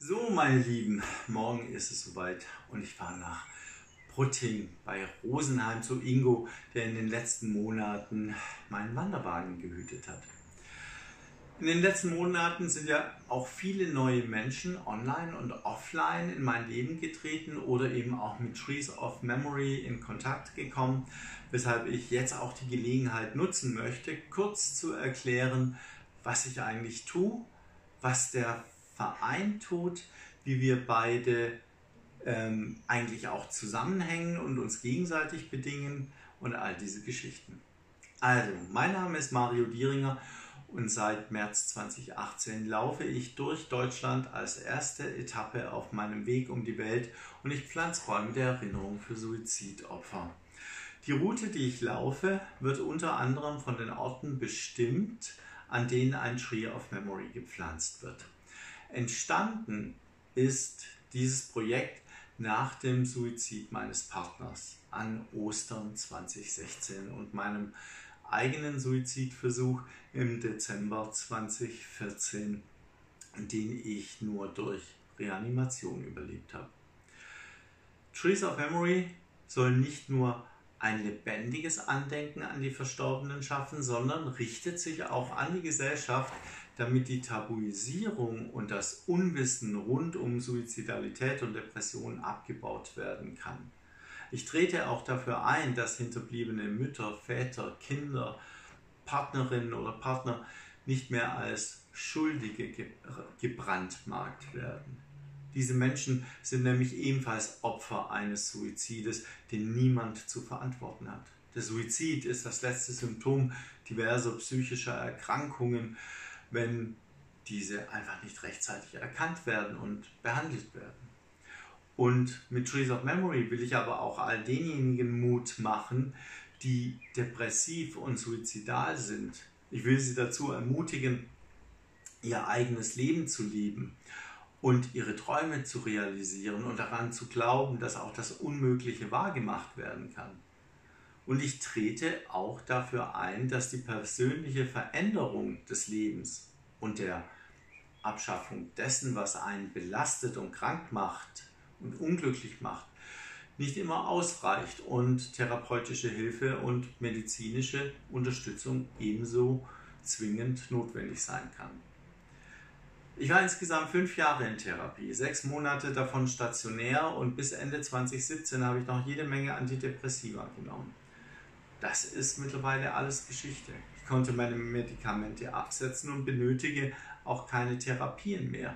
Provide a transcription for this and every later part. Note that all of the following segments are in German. So, meine Lieben, morgen ist es soweit und ich fahre nach Putting bei Rosenheim zu Ingo, der in den letzten Monaten meinen Wanderwagen gehütet hat. In den letzten Monaten sind ja auch viele neue Menschen online und offline in mein Leben getreten oder eben auch mit Trees of Memory in Kontakt gekommen, weshalb ich jetzt auch die Gelegenheit nutzen möchte, kurz zu erklären, was ich eigentlich tue, was der Verein tut, wie wir beide eigentlich auch zusammenhängen und uns gegenseitig bedingen und all diese Geschichten. Also, mein Name ist Mario Dieringer und seit März 2018 laufe ich durch Deutschland als erste Etappe auf meinem Weg um die Welt und ich pflanze Bäume der Erinnerung für Suizidopfer. Die Route, die ich laufe, wird unter anderem von den Orten bestimmt, an denen ein Tree of Memory gepflanzt wird. Entstanden ist dieses Projekt nach dem Suizid meines Partners an Ostern 2016 und meinem eigenen Suizidversuch im Dezember 2014, den ich nur durch Reanimation überlebt habe. Trees of Memory soll nicht nur ein lebendiges Andenken an die Verstorbenen schaffen, sondern richtet sich auch an die Gesellschaft, damit die Tabuisierung und das Unwissen rund um Suizidalität und Depressionen abgebaut werden kann. Ich trete auch dafür ein, dass hinterbliebene Mütter, Väter, Kinder, Partnerinnen oder Partner nicht mehr als Schuldige gebrandmarkt werden. Diese Menschen sind nämlich ebenfalls Opfer eines Suizides, den niemand zu verantworten hat. Der Suizid ist das letzte Symptom diverser psychischer Erkrankungen, wenn diese einfach nicht rechtzeitig erkannt werden und behandelt werden. Und mit Trees of Memory will ich aber auch all denjenigen Mut machen, die depressiv und suizidal sind. Ich will sie dazu ermutigen, ihr eigenes Leben zu leben und ihre Träume zu realisieren und daran zu glauben, dass auch das Unmögliche wahrgemacht werden kann. Und ich trete auch dafür ein, dass die persönliche Veränderung des Lebens und der Abschaffung dessen, was einen belastet und krank macht und unglücklich macht, nicht immer ausreicht und therapeutische Hilfe und medizinische Unterstützung ebenso zwingend notwendig sein kann. Ich war insgesamt 5 Jahre in Therapie, 6 Monate davon stationär und bis Ende 2017 habe ich noch jede Menge Antidepressiva genommen. Das ist mittlerweile alles Geschichte. Ich konnte meine Medikamente absetzen und benötige auch keine Therapien mehr.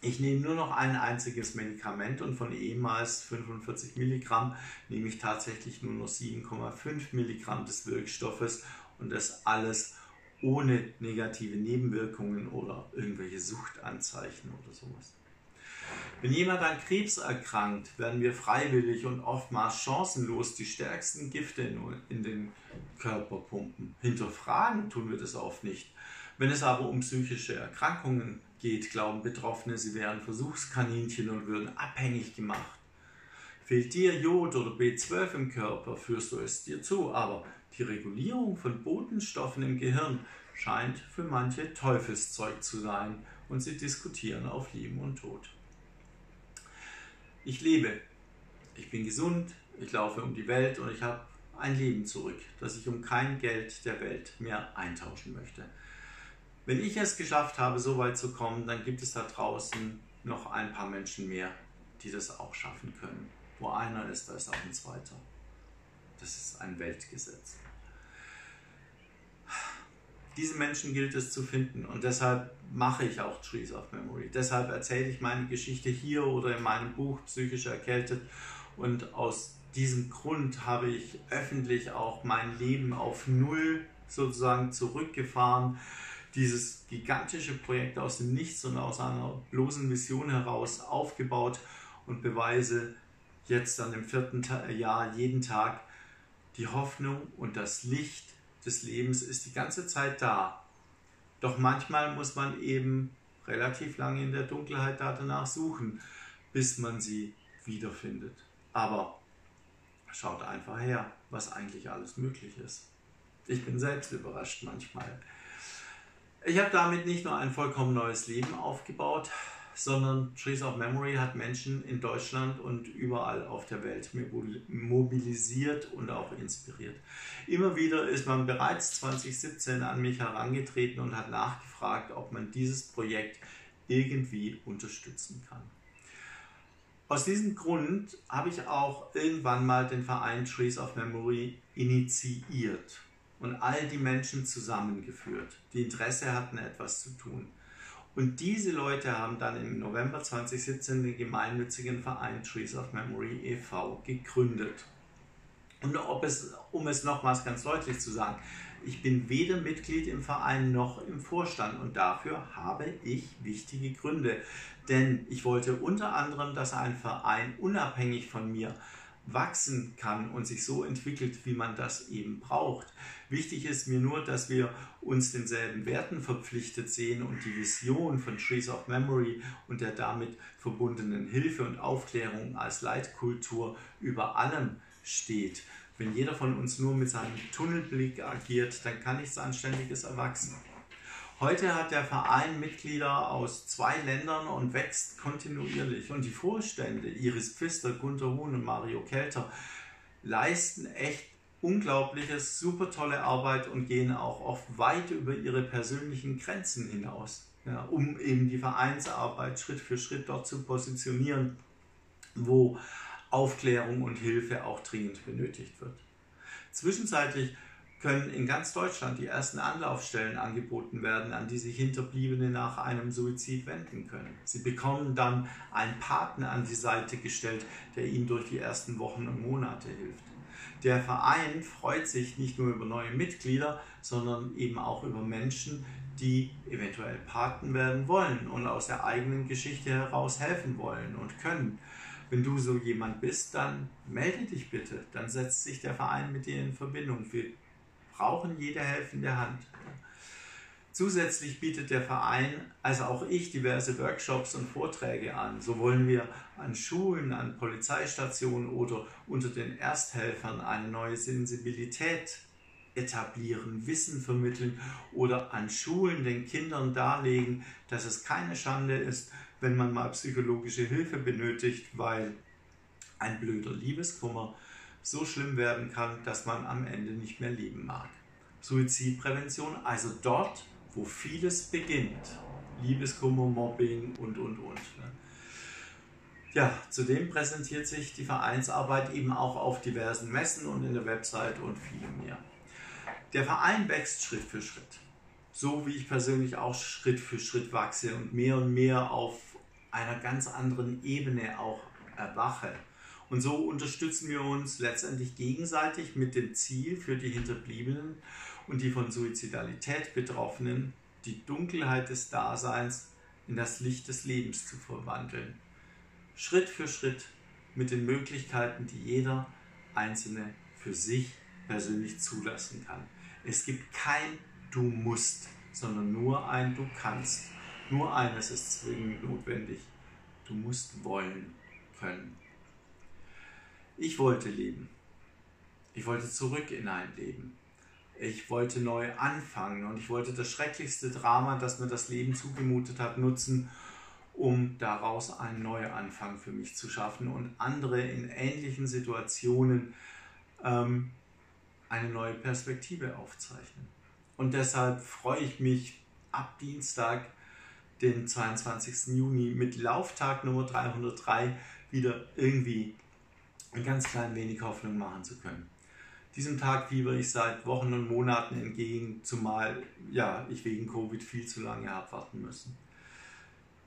Ich nehme nur noch ein einziges Medikament und von ehemals 45 Milligramm nehme ich tatsächlich nur noch 7,5 Milligramm des Wirkstoffes und das alles ohne negative Nebenwirkungen oder irgendwelche Suchtanzeichen oder sowas. Wenn jemand an Krebs erkrankt, werden wir freiwillig und oftmals chancenlos die stärksten Gifte in den Körper pumpen. Hinterfragen tun wir das oft nicht. Wenn es aber um psychische Erkrankungen geht, glauben Betroffene, sie wären Versuchskaninchen und würden abhängig gemacht. Fehlt dir Jod oder B12 im Körper, führst du es dir zu, aber die Regulierung von Botenstoffen im Gehirn scheint für manche Teufelszeug zu sein und sie diskutieren auf Leben und Tod. Ich lebe, ich bin gesund, ich laufe um die Welt und ich habe ein Leben zurück, das ich um kein Geld der Welt mehr eintauschen möchte. Wenn ich es geschafft habe, so weit zu kommen, dann gibt es da draußen noch ein paar Menschen mehr, die das auch schaffen können. Wo einer ist, da ist auch ein zweiter. Das ist ein Weltgesetz. Diese Menschen gilt es zu finden und deshalb mache ich auch Trees of Memory. Deshalb erzähle ich meine Geschichte hier oder in meinem Buch Psychisch erkältet und aus diesem Grund habe ich öffentlich auch mein Leben auf Null sozusagen zurückgefahren. Dieses gigantische Projekt aus dem Nichts und aus einer bloßen Vision heraus aufgebaut und beweise jetzt an dem 4. Jahr jeden Tag, die Hoffnung und das Licht des Lebens ist die ganze Zeit da. Doch manchmal muss man eben relativ lange in der Dunkelheit danach suchen, bis man sie wiederfindet. Aber schaut einfach her, was eigentlich alles möglich ist. Ich bin selbst überrascht manchmal. Ich habe damit nicht nur ein vollkommen neues Leben aufgebaut, sondern Trees of Memory hat Menschen in Deutschland und überall auf der Welt mobilisiert und auch inspiriert. Immer wieder ist man bereits 2017 an mich herangetreten und hat nachgefragt, ob man dieses Projekt irgendwie unterstützen kann. Aus diesem Grund habe ich auch irgendwann mal den Verein Trees of Memory initiiert und all die Menschen zusammengeführt, die Interesse hatten, etwas zu tun. Und diese Leute haben dann im November 2017 den gemeinnützigen Verein Trees of Memory e.V. gegründet. Und um es nochmals ganz deutlich zu sagen, ich bin weder Mitglied im Verein noch im Vorstand und dafür habe ich wichtige Gründe. Denn ich wollte unter anderem, dass ein Verein unabhängig von mir wachsen kann und sich so entwickelt, wie man das eben braucht. Wichtig ist mir nur, dass wir uns denselben Werten verpflichtet sehen und die Vision von Trees of Memory und der damit verbundenen Hilfe und Aufklärung als Leitkultur über allem steht. Wenn jeder von uns nur mit seinem Tunnelblick agiert, dann kann nichts Anständiges erwachsen. Heute hat der Verein Mitglieder aus 2 Ländern und wächst kontinuierlich. Und die Vorstände Iris Pfister, Gunter Huhn und Mario Kelter leisten echt unglaubliches, super tolle Arbeit und gehen auch oft weit über ihre persönlichen Grenzen hinaus, ja, um eben die Vereinsarbeit Schritt für Schritt dort zu positionieren, wo Aufklärung und Hilfe auch dringend benötigt wird. Zwischenzeitlich können in ganz Deutschland die ersten Anlaufstellen angeboten werden, an die sich Hinterbliebene nach einem Suizid wenden können. Sie bekommen dann einen Partner an die Seite gestellt, der ihnen durch die ersten Wochen und Monate hilft. Der Verein freut sich nicht nur über neue Mitglieder, sondern eben auch über Menschen, die eventuell Paten werden wollen und aus der eigenen Geschichte heraus helfen wollen und können. Wenn du so jemand bist, dann melde dich bitte, dann setzt sich der Verein mit dir in Verbindung. Wir brauchen jede helfende Hand. Zusätzlich bietet der Verein, also auch ich, diverse Workshops und Vorträge an. So wollen wir an Schulen, an Polizeistationen oder unter den Ersthelfern eine neue Sensibilität etablieren, Wissen vermitteln oder an Schulen den Kindern darlegen, dass es keine Schande ist, wenn man mal psychologische Hilfe benötigt, weil ein blöder Liebeskummer so schlimm werden kann, dass man am Ende nicht mehr leben mag. Suizidprävention, also dort, wo vieles beginnt. Liebeskummer, Mobbing und. Ja, zudem präsentiert sich die Vereinsarbeit eben auch auf diversen Messen und in der Website und viel mehr. Der Verein wächst Schritt für Schritt. So wie ich persönlich auch Schritt für Schritt wachse und mehr auf einer ganz anderen Ebene auch erwache. Und so unterstützen wir uns letztendlich gegenseitig mit dem Ziel für die Hinterbliebenen und die von Suizidalität Betroffenen, die Dunkelheit des Daseins in das Licht des Lebens zu verwandeln. Schritt für Schritt mit den Möglichkeiten, die jeder Einzelne für sich persönlich zulassen kann. Es gibt kein Du musst, sondern nur ein Du kannst. Nur eines ist zwingend notwendig. Du musst wollen können. Ich wollte leben. Ich wollte zurück in ein Leben. Ich wollte neu anfangen und ich wollte das schrecklichste Drama, das mir das Leben zugemutet hat, nutzen, um daraus einen Neuanfang für mich zu schaffen und andere in ähnlichen Situationen eine neue Perspektive aufzeichnen. Und deshalb freue ich mich ab Dienstag, den 22. Juni, mit Lauftag Nummer 303 wieder irgendwie ein ganz klein wenig Hoffnung machen zu können. Diesem Tag fieber ich seit Wochen und Monaten entgegen, zumal ja, ich wegen Covid viel zu lange habe warten müssen.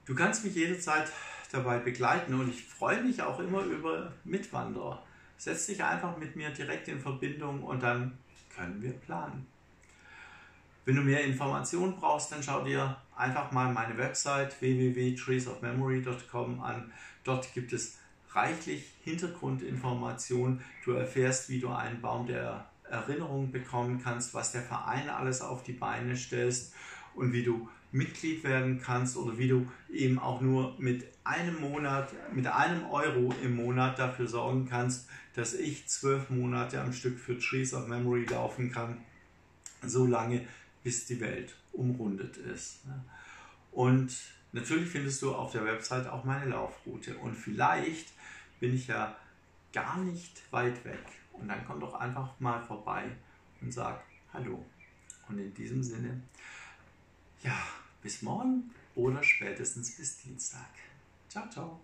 Du kannst mich jederzeit dabei begleiten und ich freue mich auch immer über Mitwanderer. Setz dich einfach mit mir direkt in Verbindung und dann können wir planen. Wenn du mehr Informationen brauchst, dann schau dir einfach mal meine Website www.treesofmemory.com an. Dort gibt es reichlich Hintergrundinformationen. Du erfährst, wie du einen Baum der Erinnerung bekommen kannst, was der Verein alles auf die Beine stellt und wie du Mitglied werden kannst oder wie du eben auch nur mit einem Euro im Monat dafür sorgen kannst, dass ich 12 Monate am Stück für Trees of Memory laufen kann, so lange bis die Welt umrundet ist. Und Natürlich findest du auf der Website auch meine Laufroute und vielleicht bin ich ja gar nicht weit weg und dann komm doch einfach mal vorbei und sag Hallo. Und in diesem Sinne, ja, bis morgen oder spätestens bis Dienstag. Ciao, ciao.